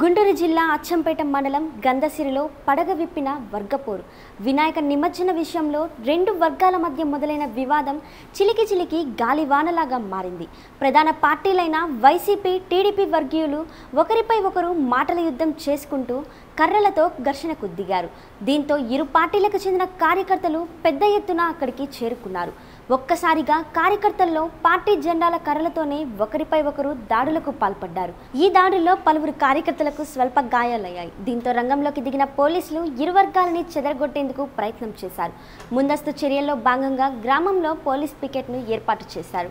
గుంటూరు జిల్లా అచ్చంపేట మండలం గంధసిరిలో పడగ విప్పిన వర్గపోరు. వినాయక నిమజ్జన విషయంలో రెండు వర్గాల మధ్య మొదలైన వివాదం చిలికి చిలికి గాలివానలాగా మారింది. ప్రధాన పార్టీలైన వైసీపీ, టీడీపీ వర్గీయులు ఒకరిపై ఒకరు మాటల యుద్ధం చేసుకుంటూ కర్రలతో ఘర్షణకు దిగారు. దీంతో ఇరు పార్టీలకు చెందిన కార్యకర్తలు పెద్ద ఎత్తున అక్కడికి చేరుకున్నారు. ఒక్కసారిగా కార్యకర్తల్లో పార్టీ జెండాల కర్రలతోనే ఒకరిపై ఒకరు దాడులకు పాల్పడ్డారు. ఈ దాడుల్లో పలువురు కార్యకర్తలకు స్వల్ప గాయాలయ్యాయి. దీంతో రంగంలోకి దిగిన పోలీసులు ఇరు వర్గాలని చెదరగొట్టేందుకు ప్రయత్నం చేశారు. ముందస్తు చర్యల్లో భాగంగా గ్రామంలో పోలీస్ పికెట్ను ఏర్పాటు చేశారు.